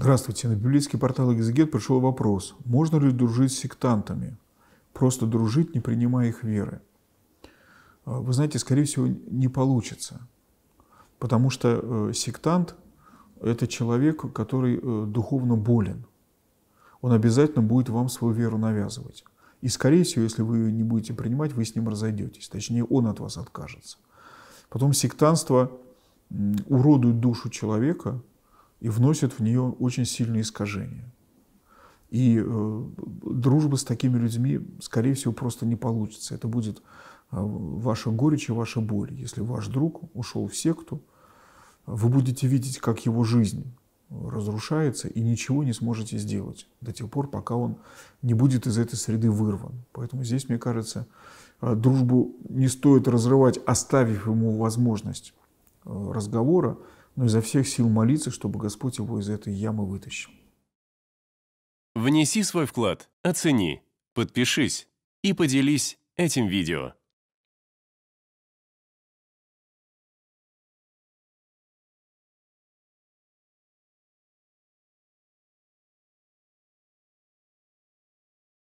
Здравствуйте, на библейский портал Экзегет пришел вопрос, можно ли дружить с сектантами, просто дружить, не принимая их веры. Вы знаете, скорее всего, не получится, потому что сектант – это человек, который духовно болен. Он обязательно будет вам свою веру навязывать. И, скорее всего, если вы ее не будете принимать, вы с ним разойдетесь, точнее, он от вас откажется. Потом сектантство уродует душу человека и вносит в нее очень сильные искажения. И дружба с такими людьми, скорее всего, просто не получится. Это будет ваша горечь и ваша боль. Если ваш друг ушел в секту, вы будете видеть, как его жизнь разрушается, и ничего не сможете сделать до тех пор, пока он не будет из этой среды вырван. Поэтому здесь, мне кажется, дружбу не стоит разрывать, оставив ему возможность разговора, но изо всех сил молиться, чтобы Господь его из этой ямы вытащил. Внеси свой вклад, оцени, подпишись и поделись этим видео.